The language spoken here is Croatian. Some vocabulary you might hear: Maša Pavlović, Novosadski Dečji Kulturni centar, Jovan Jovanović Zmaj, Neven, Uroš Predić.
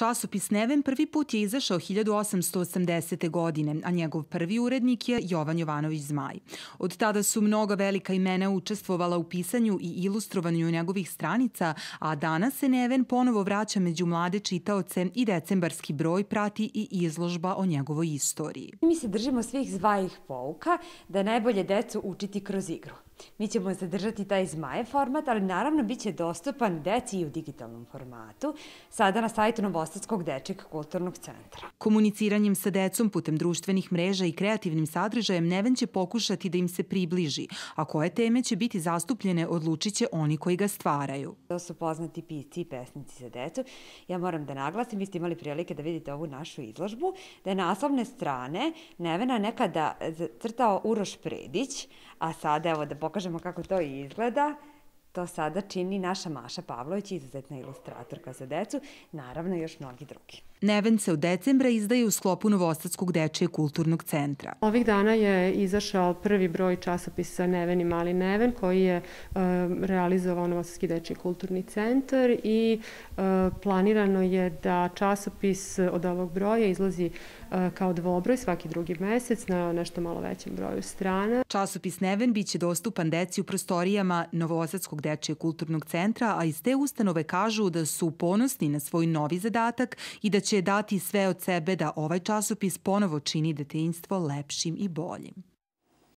Časopis Neven prvi put je izašao 1880. godine, a njegov prvi urednik je Jovan Jovanović Zmaj. Od tada su mnoga velika imena učestvovala u pisanju i ilustrovanju njegovih stranica, a danas se Neven ponovo vraća među mlade čitaoce i decembarski broj prati i izložba o njegovoj istoriji. Mi se držimo svih Zmajevih pouka da je najbolje decu učiti kroz igru. Mi ćemo zadržati taj Zmajev format, ali naravno bit će dostupan deci i u digitalnom formatu, sada na sajtu Novosadskog Dečjeg kulturnog centra. Komuniciranjem sa decom putem društvenih mreža i kreativnim sadržajem Neven će pokušati da im se približi, a koje teme će biti zastupljene odlučit će oni koji ga stvaraju. To su poznati pisci i pesnici za decu. Ja moram da naglasim, vi ste imali prilike da vidite ovu našu izložbu, da je naslovne strane Nevena nekada crtao Uroš Predić, a sada evo da pokažemo kako to izgleda. To sada čini naša Maša Pavlović, izuzetna ilustratorka za decu, naravno i još mnogi drugi. Neven se od decembra izdaje u sklopu Novosadskog Dečjeg kulturnog centra. Ovih dana je izašao prvi broj časopisa Neven i Mali Neven, koji je realizovao Novosadski Dečji kulturni centar i planirano je da časopis od ovog broja izlazi kao dvobroj svaki drugi mesec na nešto malo većem broju strana. Časopis Neven biće dostupan deci u prostorijama Novosadskog Dečjeg kulturnog centra, a iz te ustanove kažu da su ponosni na svoj novi zadatak i da će dati sve od sebe da ovaj časopis ponovo čini detinjstvo lepšim i boljim.